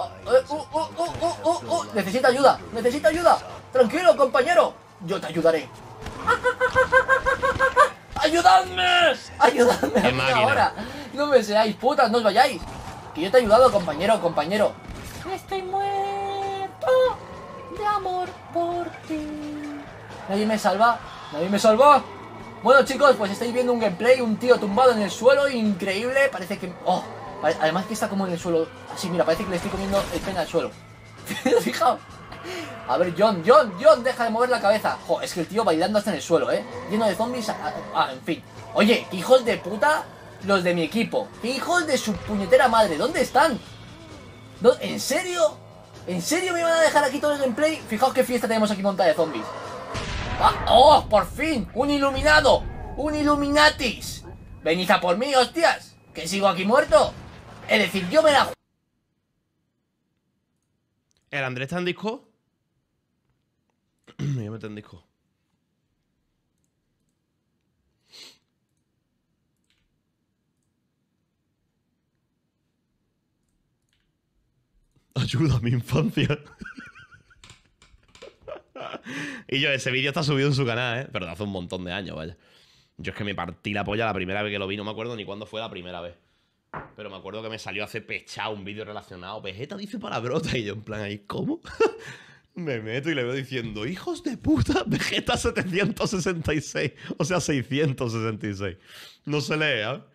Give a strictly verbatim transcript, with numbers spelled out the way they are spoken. uh, uh, uh, uh, uh, uh, uh. Necesita ayuda, necesita ayuda. Tranquilo, compañero. Yo te ayudaré. ¡Ayudadme! ¡Ayudadme a mí ahora! No me seáis putas, no os vayáis. Que yo te he ayudado, compañero, compañero. Estoy muerto de amor por ti. Nadie me salva. Nadie me salva. Bueno, chicos, pues estáis viendo un gameplay, un tío tumbado en el suelo, increíble. Parece que... Oh, además que está como en el suelo. Así, mira, parece que le estoy comiendo el pene al suelo. Fijaos. A ver, John, John, John, deja de mover la cabeza. Jo, es que el tío bailando hasta en el suelo, ¿eh? Lleno de zombies. Ah, ah, en fin. Oye, ¿qué hijos de puta los de mi equipo? ¿Qué hijos de su puñetera madre? ¿Dónde están? ¿En serio? ¿En serio me van a dejar aquí todo el gameplay? Fijaos qué fiesta tenemos aquí montada de zombies. Ah, ¡oh, por fin! ¡Un iluminado! ¡Un Illuminatis! ¡Venid a por mí, hostias! ¿Que sigo aquí muerto? Es decir, yo me la juego. ¿El Andrés está en disco? Yo me tengo en disco. Ayuda a mi infancia. Y yo, ese vídeo está subido en su canal, ¿eh? Pero hace un montón de años, vaya. Yo es que me partí la polla la primera vez que lo vi. No me acuerdo ni cuándo fue la primera vez. Pero me acuerdo que me salió hace pechado un vídeo relacionado. Vegetta dice palabrota. Y yo en plan ahí, ¿cómo? Me meto y le veo diciendo, hijos de puta, Vegetta setecientos sesenta y seis. O sea, seiscientos sesenta y seis. No se lee, ¿eh?